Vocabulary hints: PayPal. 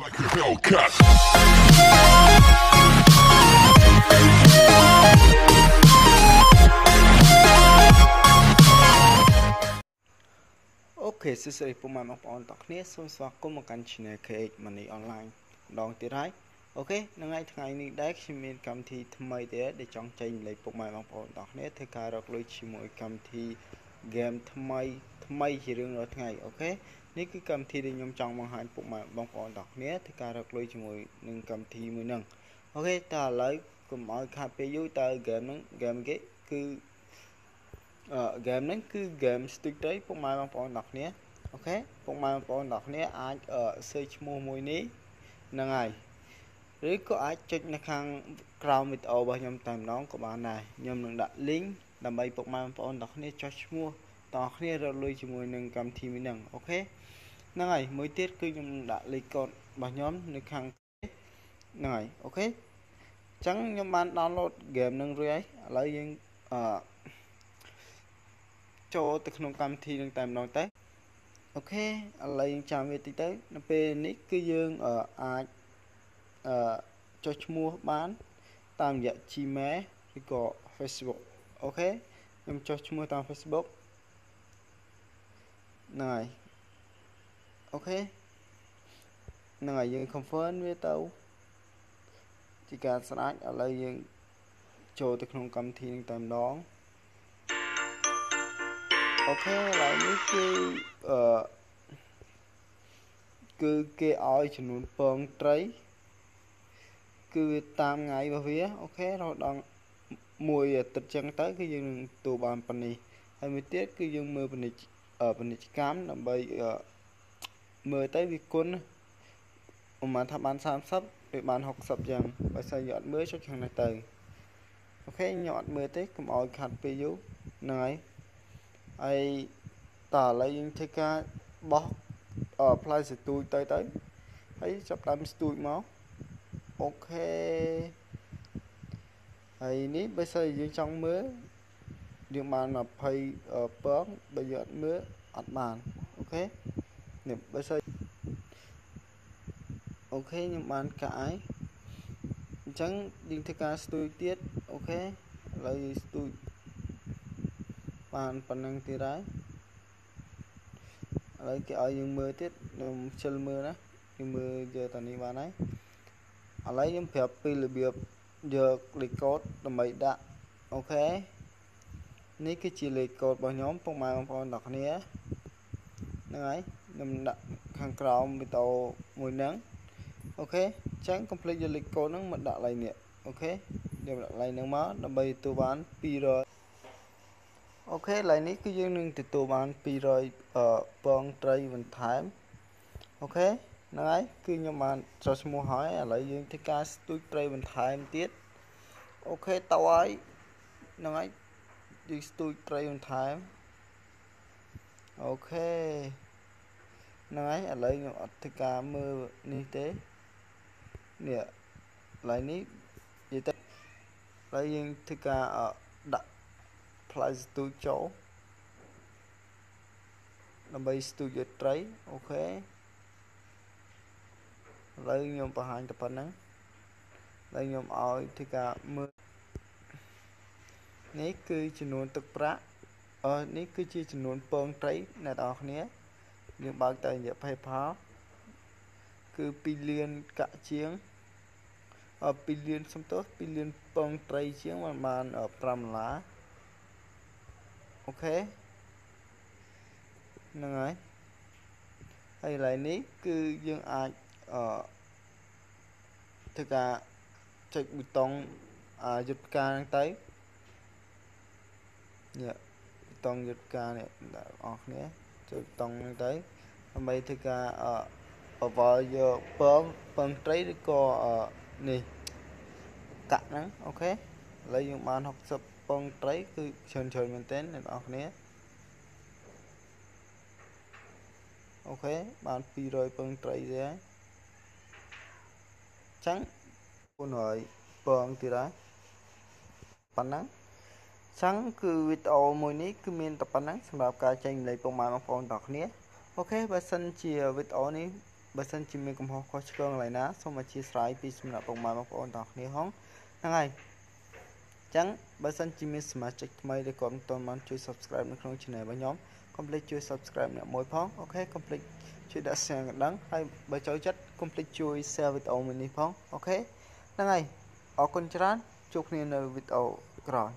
Like a okay, so say for my map on darkness, so I come a canchine cake money online. Long the right? Okay, the night I need action may come tea to my dear, the junk chain like for my map on darkness, the car of Luchimo come tea game to my hearing or night, okay? นี่คือកម្មវិធីដែលខ្ញុំចង់បង្ហាញពុកម៉ែបងប្អូនទាំងអស់គ្នា តោះគ្នារត់លុយជាមួយនឹងកម្មវិធីនេះ អូខេ Facebook អូខេ Facebook ហ្នឹងហើយ អូខេ ហ្នឹងហើយយើង confirm វាទៅជាការស្រាច់ឥឡូវយើងចូលទៅក្នុងកម្មវិធីនឹងតែម្ដងអូខេឥឡូវនេះគឺតាមថ្ងៃរបស់វាអូខេរហូតដល់មួយអាទិត្យចឹងទៅគឺយើងទទួលបានប៉ុណ្ណេះហើយមួយទៀតគឺយើងមើលពាណិជ្ជ មើលទៅវាគុណប្រមាណថាបាន 30 ឬបាន 60 ចឹងបើសិនយើងអត់មើលចុះខាងនេះទៅអូខេខ្ញុំអត់មើលទេកុំឲ្យខាត់ពេលយូរហ្នឹងហើយហើយតើឥឡូវយើងធ្វើការ យើងបាន20 នេះគឺជាលេខកូដរបស់ខ្ញុំប្រហែលបងប្អូនទាំងគ្នាហ្នឹងហើយខ្ញុំដាក់ខាងក្រោមវីដេអូមួយហ្នឹងអូខេអញ្ចឹងកុំភ្លេចយកលេខកូដហ្នឹងមកដាក់ឡើងនេះអូខេយើងដាក់ឡើងហ្នឹងមកដើម្បីទទួលបាន 200 This 2 tray on time. Nai, I like you at the camera. Nite, yeah, like me. You take lying to car that plus 2 chow. Nobody's to your tray, okay. Lying you behind the panel. Lying you out to car. នេះគឺជាចំនួនពងត្រីអ្នកនរគ្នាយើងបើកតាមរយៈ PayPal គឺ 2 លាន កាក់ ជាង 2 លាន សំទោស 2 លាន ពងត្រី ជាង បាន $5 អូខេ ហ្នឹងហើយ ហើយ ឡាយនេះ គឺ យើង អាច ធ្វើ ការ ចុច ប៊ូតុង យុទ្ធការ ហ្នឹង ទៅ เนี่ยតងយត់ការនេះដល់អស់គ្នាចូលតងហ្នឹងទៅដើម្បីធ្វើការអវយពង ចឹងគឺវីដេអូមួយនេះគឺមានតែប៉ុណ្ណឹងសម្រាប់ការចែករំលែកពុកម៉ែបងប្អូនទាំងគ្នាអូខេបើសិនជាវីដេអូនេះ Bất sân chim mê cầm hoa khó trường lại ná xong mà chia sải vì xâm nạp bóng máy bóng ổn đọc ní hóng năng này chẳng bất sân chim mê xâm chạy mây để có một tuần mắn chui subscribe nâng trong channel với nhóm complete chui subscribe nè mỗi phóng ok complete chui đã xem ngạc đắng hay bởi cháu chất complete chui share với ổn mình đi phóng ok năng này ổn con chán chúc nên video rồi.